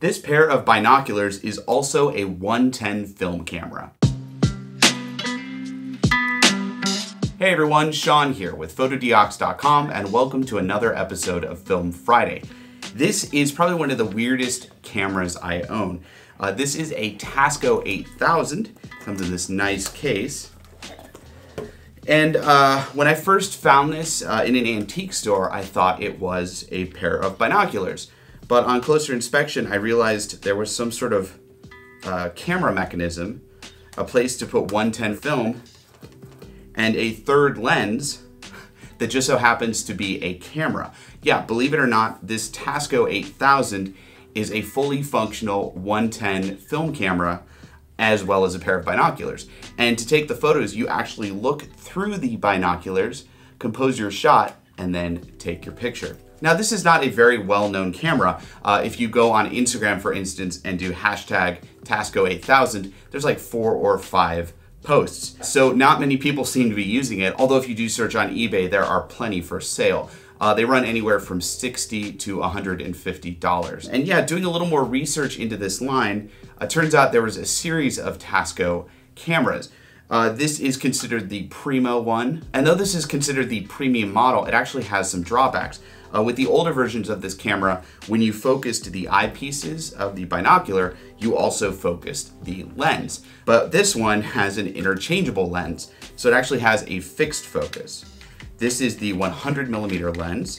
This pair of binoculars is also a 110 film camera. Hey everyone, Sean here with Fotodiox.com and welcome to another episode of Film Friday. This is probably one of the weirdest cameras I own. This is a Tasco 8000, comes in this nice case. And when I first found this in an antique store, I thought it was a pair of binoculars. But on closer inspection, I realized there was some sort of camera mechanism, a place to put 110 film, and a third lens that just so happens to be a camera. Yeah, believe it or not, this Tasco 8000 is a fully functional 110 film camera as well as a pair of binoculars. And to take the photos, you actually look through the binoculars, compose your shot, and then take your picture. Now, this is not a very well-known camera. If you go on Instagram, for instance, and do hashtag Tasco 8000, there's like 4 or 5 posts. So not many people seem to be using it, although if you do search on eBay, there are plenty for sale. They run anywhere from $60 to $150. And yeah, doing a little more research into this line, turns out there was a series of Tasco cameras. This is considered the primo one. And though this is considered the premium model, it actually has some drawbacks. With the older versions of this camera, when you focused the eyepieces of the binocular, you also focused the lens. But this one has an interchangeable lens, so it actually has a fixed focus. This is the 100mm lens.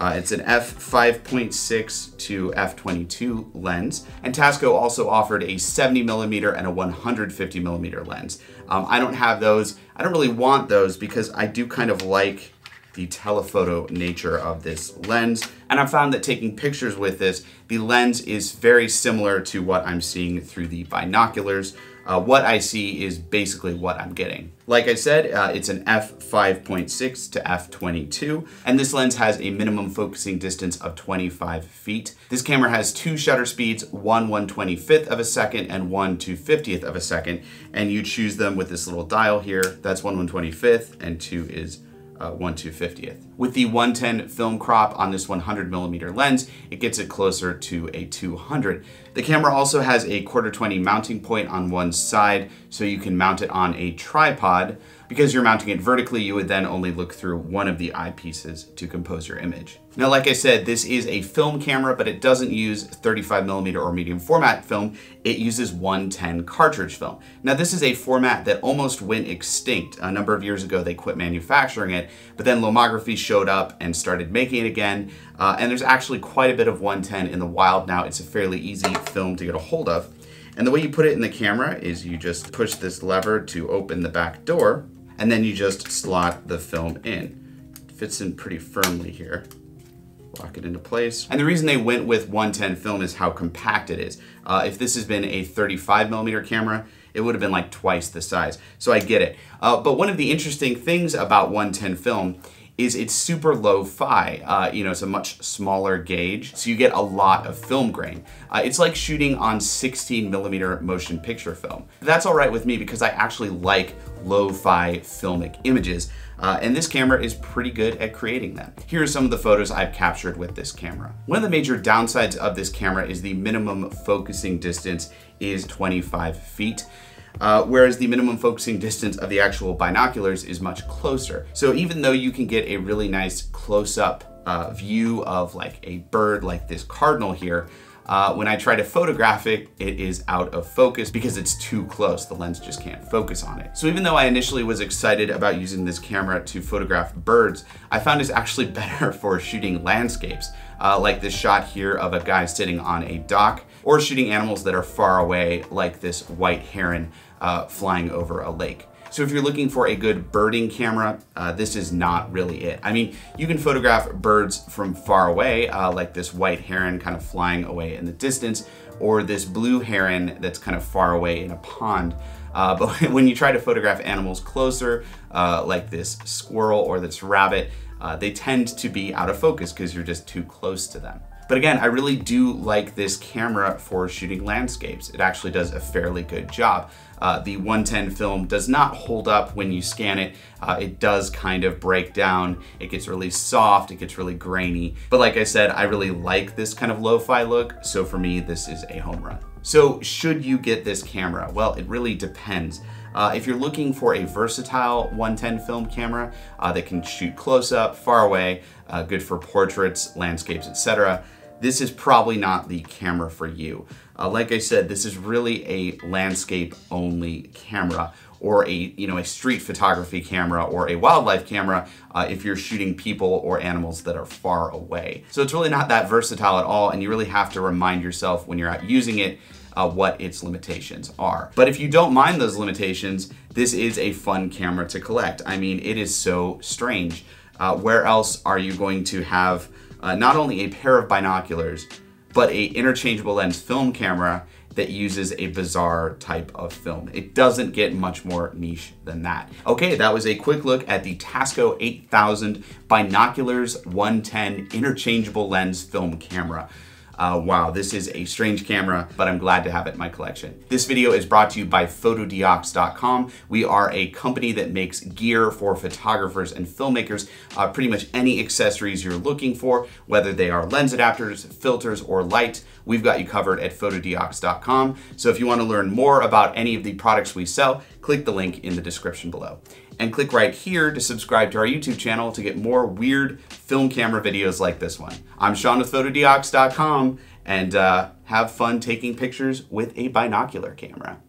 It's an f5.6 to f22 lens, and Tasco also offered a 70mm and a 150mm lens. I don't have those. I don't really want those because I do kind of like the telephoto nature of this lens. And I've found that taking pictures with this, the lens is very similar to what I'm seeing through the binoculars. What I see is basically what I'm getting. Like I said, it's an f5.6 to f22, and this lens has a minimum focusing distance of 25 feet. This camera has 2 shutter speeds, one 1/25th of a second and one 2/50th of a second, and you choose them with this little dial here. That's one 1/25th and two is 1/250th. With the 110 film crop on this 100mm lens, it gets it closer to a 200. The camera also has a 1/4-20 mounting point on one side, so you can mount it on a tripod. Because you're mounting it vertically, you would then only look through one of the eyepieces to compose your image. Now, like I said, this is a film camera, but it doesn't use 35mm or medium format film. It uses 110 cartridge film. Now, this is a format that almost went extinct. A number of years ago, they quit manufacturing it, but then Lomography showed up and started making it again. And there's actually quite a bit of 110 in the wild now. It's a fairly easy film to get a hold of. And the way you put it in the camera is you just push this lever to open the back door, and then you just slot the film in. It fits in pretty firmly here. Lock it into place. And the reason they went with 110 film is how compact it is. If this has been a 35mm camera, it would have been like twice the size. So I get it. But one of the interesting things about 110 film is it's super lo-fi. You know, it's a much smaller gauge, so you get a lot of film grain. It's like shooting on 16mm motion picture film. That's all right with me because I actually like lo-fi filmic images, and this camera is pretty good at creating them. Here are some of the photos I've captured with this camera. One of the major downsides of this camera is the minimum focusing distance is 25 feet. Whereas the minimum focusing distance of the actual binoculars is much closer. So even though you can get a really nice close-up view of like a bird like this cardinal here, when I try to photograph it, it is out of focus because it's too close. The lens just can't focus on it. So even though I initially was excited about using this camera to photograph birds, I found it's actually better for shooting landscapes, like this shot here of a guy sitting on a dock, or shooting animals that are far away, like this white heron flying over a lake. So if you're looking for a good birding camera, this is not really it. I mean, you can photograph birds from far away, like this white heron kind of flying away in the distance, or this blue heron that's kind of far away in a pond. But when you try to photograph animals closer, like this squirrel or this rabbit, they tend to be out of focus because you're just too close to them. But again, I really do like this camera for shooting landscapes. It actually does a fairly good job. The 110 film does not hold up when you scan it. It does kind of break down. It gets really soft, it gets really grainy. But like I said, I really like this kind of lo-fi look. So for me, this is a home run. So should you get this camera? Well, it really depends. If you're looking for a versatile 110 film camera that can shoot close up, far away, good for portraits, landscapes, etc., this is probably not the camera for you. Like I said, this is really a landscape only camera, or a street photography camera or a wildlife camera if you're shooting people or animals that are far away. So it's really not that versatile at all, and you really have to remind yourself when you're out using it what its limitations are. But if you don't mind those limitations, this is a fun camera to collect. I mean, it is so strange. Where else are you going to have not only a pair of binoculars, but an interchangeable lens film camera that uses a bizarre type of film? It doesn't get much more niche than that. Okay, that was a quick look at the Tasco 8000 Binoculars 110 Interchangeable Lens Film Camera. Wow, this is a strange camera, but I'm glad to have it in my collection. This video is brought to you by Fotodiox.com. We are a company that makes gear for photographers and filmmakers, pretty much any accessories you're looking for, whether they are lens adapters, filters, or lights. We've got you covered at Fotodiox.com. So if you want to learn more about any of the products we sell, click the link in the description below. And click right here to subscribe to our YouTube channel to get more weird film camera videos like this one. I'm Sean with Fotodiox.com, and have fun taking pictures with a binocular camera.